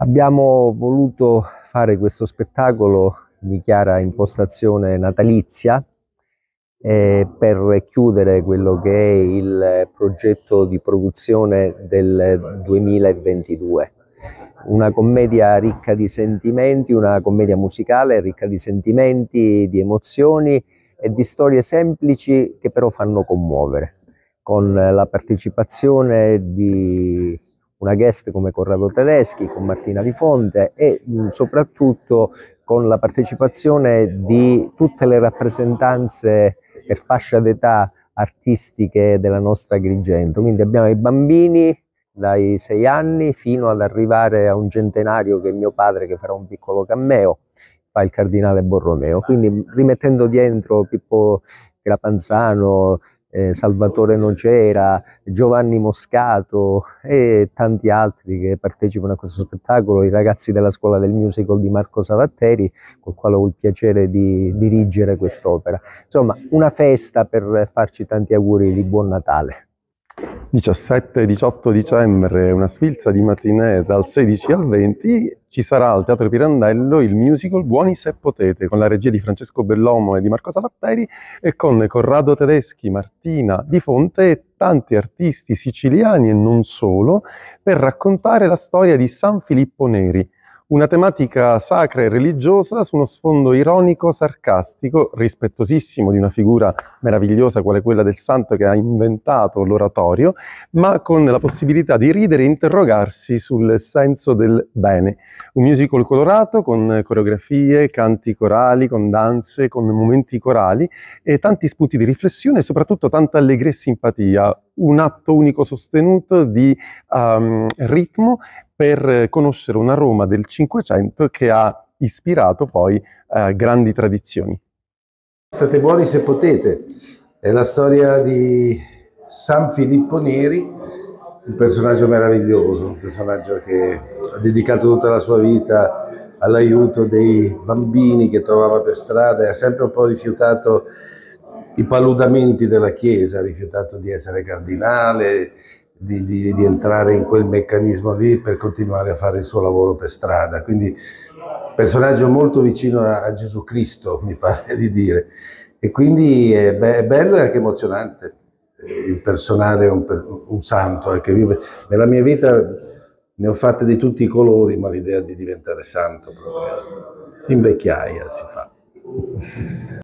Abbiamo voluto fare questo spettacolo di chiara impostazione natalizia per chiudere quello che è il progetto di produzione del 2022. Una commedia ricca di sentimenti, una commedia musicale ricca di sentimenti, di emozioni e di storie semplici che però fanno commuovere, con la partecipazione di una guest come Corrado Tedeschi, con Martina Di Fonte e soprattutto con la partecipazione di tutte le rappresentanze per fascia d'età artistiche della nostra Agrigento. Quindi abbiamo i bambini dai 6 anni fino ad arrivare a un centenario che è mio padre, che farà un piccolo cameo, fa il Cardinale Borromeo. Quindi rimettendo dentro Pippo Crapanzano, Salvatore Nocera, Giovanni Moscato e tanti altri che partecipano a questo spettacolo, i ragazzi della scuola del musical di Marco Savatteri, col quale ho il piacere di dirigere quest'opera. Insomma, una festa per farci tanti auguri di Buon Natale. 17 e 18 dicembre, una sfilza di matinée dal 16 al 20, ci sarà al Teatro Pirandello il musical Buoni se potete, con la regia di Francesco Bellomo e di Marco Savatteri e con Corrado Tedeschi, Martina Di Fonte e tanti artisti siciliani e non solo, per raccontare la storia di San Filippo Neri, una tematica sacra e religiosa su uno sfondo ironico, sarcastico, rispettosissimo di una figura meravigliosa quale quella del santo che ha inventato l'oratorio, ma con la possibilità di ridere e interrogarsi sul senso del bene. Un musical colorato con coreografie, canti corali, con danze, con momenti corali e tanti spunti di riflessione e soprattutto tanta allegria e simpatia. Un atto unico sostenuto di ritmo per conoscere una Roma del Cinquecento che ha ispirato poi grandi tradizioni. State buoni se potete, è la storia di San Filippo Neri, un personaggio meraviglioso, un personaggio che ha dedicato tutta la sua vita all'aiuto dei bambini che trovava per strada e ha sempre un po' rifiutato i paludamenti della Chiesa, ha rifiutato di essere cardinale, di entrare in quel meccanismo lì per continuare a fare il suo lavoro per strada. Quindi personaggio molto vicino a Gesù Cristo, mi pare di dire, e quindi è bello e anche emozionante impersonare un santo. Anche io, nella mia vita ne ho fatte di tutti i colori, ma l'idea di diventare santo proprio in vecchiaia si fa.